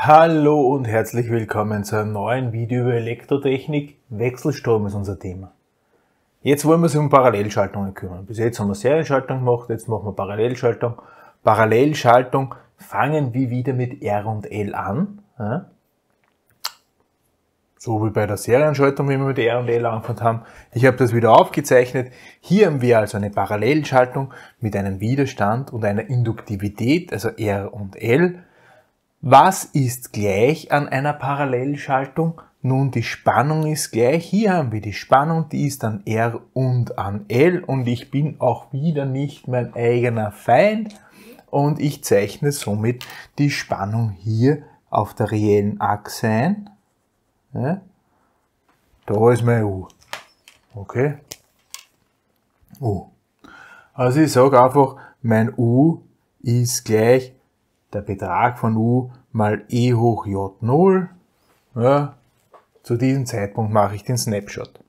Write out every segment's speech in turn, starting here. Hallo und herzlich willkommen zu einem neuen Video über Elektrotechnik. Wechselstrom ist unser Thema. Jetzt wollen wir uns um Parallelschaltungen kümmern. Bis jetzt haben wir Serienschaltung gemacht, jetzt machen wir Parallelschaltung. Parallelschaltung fangen wir wieder mit R und L an. Ja? So wie bei der Serienschaltung, wie wir mit R und L angefangen haben. Ich habe das wieder aufgezeichnet. Hier haben wir also eine Parallelschaltung mit einem Widerstand und einer Induktivität, also R und L. Was ist gleich an einer Parallelschaltung? Nun, die Spannung ist gleich. Hier haben wir die Spannung, die ist an R und an L. Und ich bin auch wieder nicht mein eigener Feind. Und ich zeichne somit die Spannung hier auf der reellen Achse ein. Ja, da ist mein U. Okay. U. Also ich sage einfach, mein U ist gleich der Betrag von U mal E hoch J0. Ja, zu diesem Zeitpunkt mache ich den Snapshot.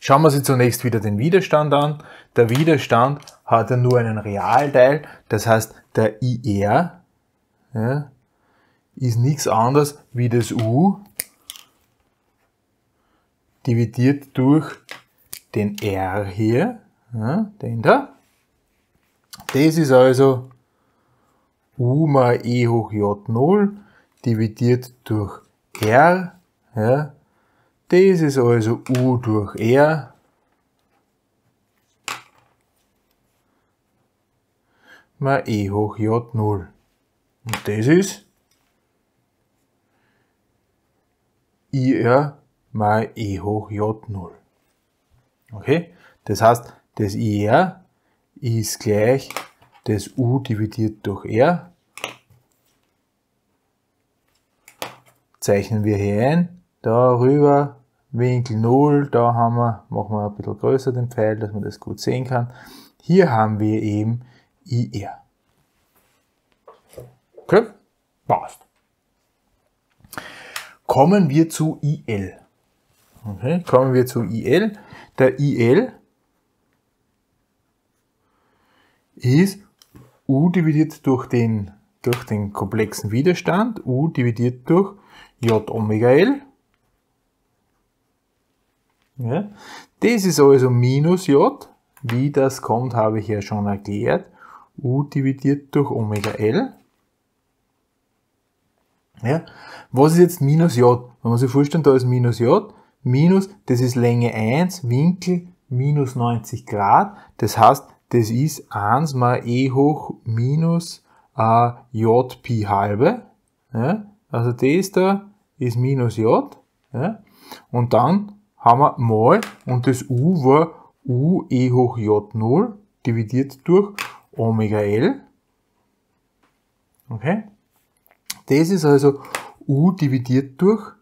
Schauen wir uns zunächst wieder den Widerstand an. Der Widerstand hat ja nur einen Realteil, das heißt der IR, ja, ist nichts anderes wie das U dividiert durch den R hier, ja, den da. Das ist also U mal E hoch J0 dividiert durch R, ja. Das ist also U durch R mal E hoch J0. Und das ist IR mal E hoch J0. Okay? Das heißt, das IR ist gleich das U dividiert durch R. Zeichnen wir hier ein. Darüber Winkel 0. Da haben wir, machen wir ein bisschen größer den Pfeil, dass man das gut sehen kann. Hier haben wir eben IR. Okay? Passt. Kommen wir zu IL. Okay, kommen wir zu IL. Der IL ist U dividiert durch den komplexen Widerstand, U dividiert durch J Omega L. Ja, das ist also minus J, wie das kommt, habe ich ja schon erklärt, U dividiert durch Omega L. Ja, was ist jetzt minus J? Wenn man sich vorstellt, da ist minus J, minus, das ist Länge 1, Winkel, minus 90 Grad, das heißt, das ist 1 mal E hoch minus J Pi halbe, ja, also das da ist minus J, ja, und dann haben wir mal, und das U war U E hoch J0 dividiert durch Omega L, okay? Das ist also U dividiert durch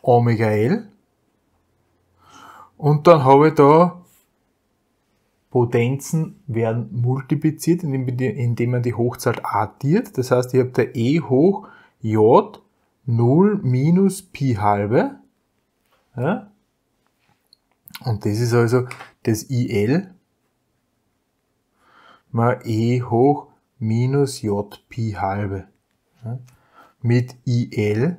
Omega L. Und dann habe ich da Potenzen werden multipliziert, indem man die Hochzahl addiert. Das heißt, ich habe da E hoch J 0 minus Pi halbe. Ja? Und das ist also das IL mal E hoch minus J Pi halbe. Ja, mit IL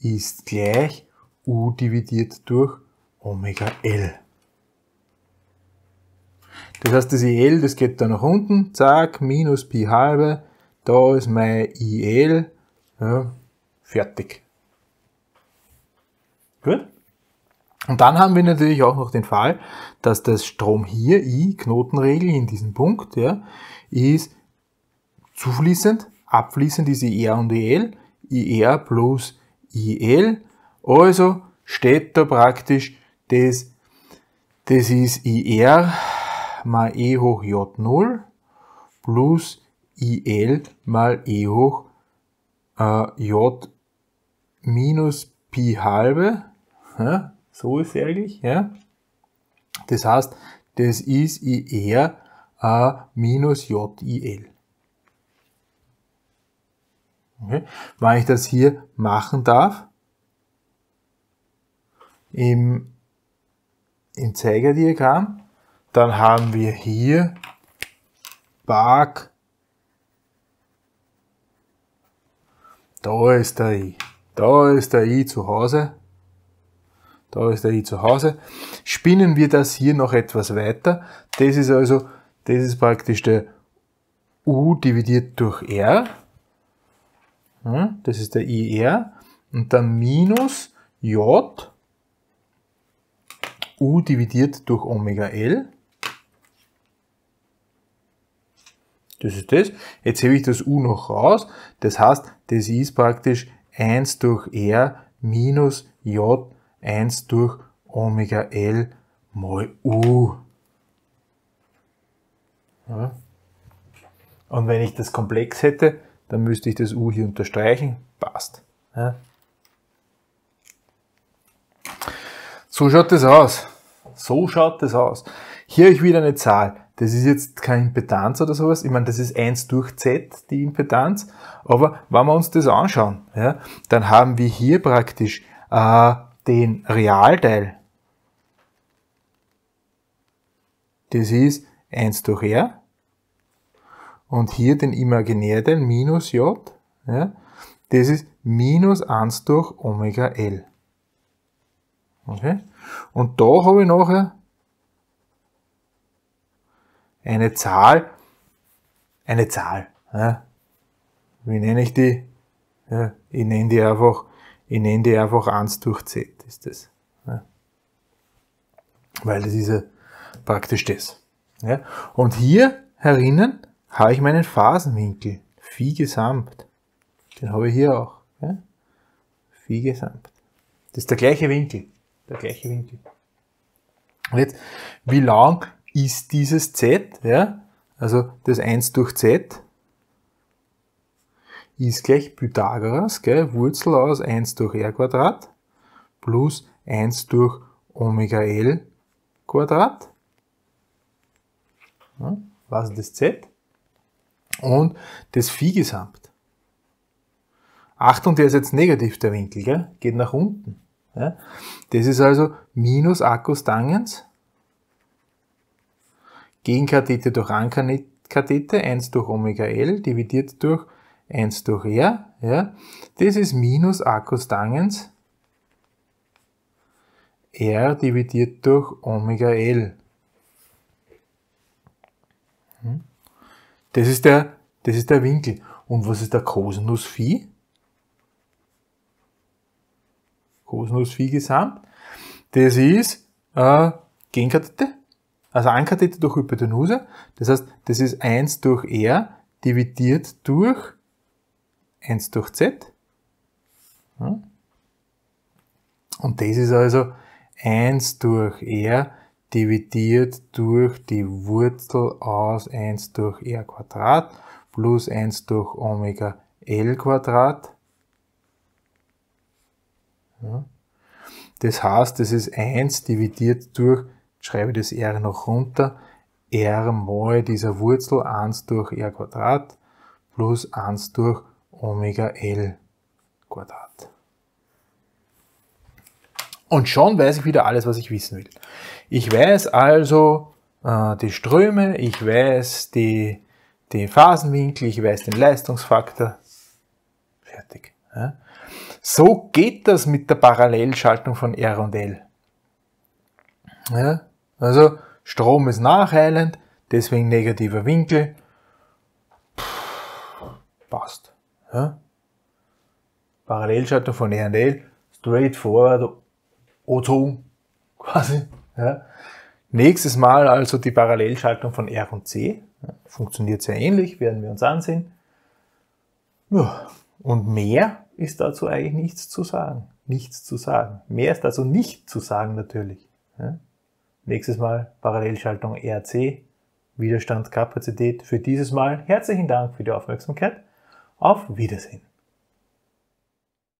ist gleich U dividiert durch Omega L. Das heißt, das IL, das geht da nach unten, zack, minus Pi halbe, da ist mein IL, ja, fertig. Gut. Und dann haben wir natürlich auch noch den Fall, dass das Strom hier, I, Knotenregel in diesem Punkt, ja, ist zufließend. Abfließend ist IR und IL, IR plus IL, also steht da praktisch, das ist IR mal E hoch J0 plus IL mal E hoch J minus Pi halbe, ja, so ist eigentlich, ja. Das heißt, das ist IR minus JIL. Okay. Weil ich das hier machen darf, im Zeigerdiagramm, dann haben wir hier Park Da ist der I zu Hause. Da ist der I zu Hause. Spinnen wir das hier noch etwas weiter. Das ist also, das ist praktisch der U dividiert durch R. Das ist der IR. Und dann minus J U dividiert durch Omega L. Das ist das. Jetzt hebe ich das U noch raus. Das heißt, das ist praktisch 1 durch R minus J 1 durch Omega L mal U. Ja. Und wenn ich das komplex hätte, dann müsste ich das U hier unterstreichen. Passt. Ja. So schaut das aus. So schaut das aus. Hier habe ich wieder eine Zahl. Das ist jetzt keine Impedanz oder sowas. Ich meine, das ist 1 durch Z, die Impedanz. Aber wenn wir uns das anschauen, ja, dann haben wir hier praktisch den Realteil. Das ist 1 durch R. Und hier den Imaginärteil minus J. Ja, das ist minus 1 durch Omega L. Okay. Und da habe ich nachher eine Zahl, ja. Wie nenne ich die? Ja, ich nenne die einfach, 1 durch Z ist das. Ja. Weil das ist ja praktisch das. Ja. Und hier herinnen habe ich meinen Phasenwinkel, Phi gesamt. Den habe ich hier auch. Ja. Phi gesamt. Das ist der gleiche Winkel. Der gleiche Winkel. Und jetzt, wie lang ist dieses Z, ja, also das 1 durch Z ist gleich Pythagoras, gell, Wurzel aus 1 durch R Quadrat plus 1 durch Omega L Quadrat. Ja, was ist das Z? Und das Phi gesamt. Achtung, der ist jetzt negativ, der Winkel, gell, geht nach unten. Ja, das ist also minus A cos Tangens Gegenkathete durch Ankathete, 1 durch Omega L, dividiert durch 1 durch R. Ja. Das ist minus A cos Tangens R dividiert durch Omega L. Das ist der Winkel. Und was ist der Kosinus Phi? Kosinus Phi gesamt. Das ist Gegenkathete. Also Ankathete durch Hypotenuse, das heißt, das ist 1 durch R dividiert durch 1 durch Z. Und das ist also 1 durch R dividiert durch die Wurzel aus 1 durch R Quadrat plus 1 durch Omega L Quadrat. Das heißt, das ist 1 dividiert durch, schreibe ich das R noch runter, R mal dieser Wurzel 1 durch R Quadrat plus 1 durch Omega L Quadrat. Und schon weiß ich wieder alles, was ich wissen will. Ich weiß also die Ströme, ich weiß die Phasenwinkel, ich weiß den Leistungsfaktor. Fertig. Ja. So geht das mit der Parallelschaltung von R und L. Ja. Also Strom ist nacheilend, deswegen negativer Winkel. Passt. Ja. Parallelschaltung von R und L, straightforward, O2 quasi. Ja. Nächstes Mal also die Parallelschaltung von R und C. Ja. Funktioniert sehr ähnlich, werden wir uns ansehen. Ja. Und mehr ist dazu eigentlich nichts zu sagen. Nichts zu sagen. Mehr ist dazu nicht zu sagen natürlich. Ja. Nächstes Mal Parallelschaltung RC, Widerstandskapazität. Für dieses Mal herzlichen Dank für die Aufmerksamkeit. Auf Wiedersehen.